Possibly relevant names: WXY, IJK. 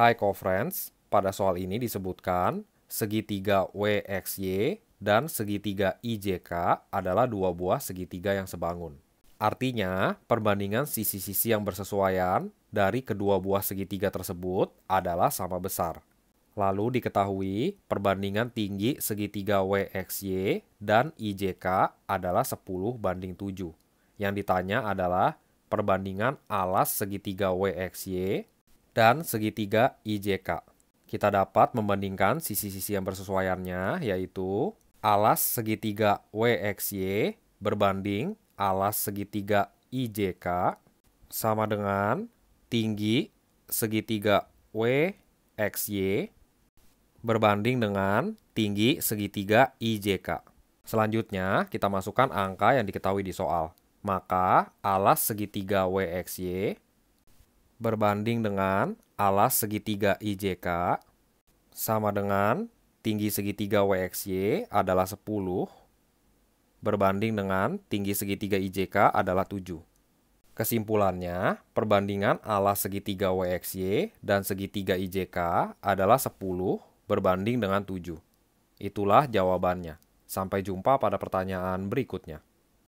Hai co-friends, pada soal ini disebutkan segitiga WXY dan segitiga IJK adalah dua buah segitiga yang sebangun. Artinya, perbandingan sisi-sisi yang bersesuaian dari kedua buah segitiga tersebut adalah sama besar. Lalu diketahui perbandingan tinggi segitiga WXY dan IJK adalah 10:7. Yang ditanya adalah perbandingan alas segitiga WXY dan segitiga IJK. Kita dapat membandingkan sisi-sisi yang bersesuaiannya, yaitu alas segitiga WXY berbanding alas segitiga IJK sama dengan tinggi segitiga WXY berbanding dengan tinggi segitiga IJK. Selanjutnya, kita masukkan angka yang diketahui di soal. Maka, alas segitiga WXY berbanding dengan alas segitiga IJK sama dengan tinggi segitiga WXY adalah 10 berbanding dengan tinggi segitiga IJK adalah 7. Kesimpulannya, perbandingan alas segitiga WXY dan segitiga IJK adalah 10 berbanding dengan 7. Itulah jawabannya. Sampai jumpa pada pertanyaan berikutnya.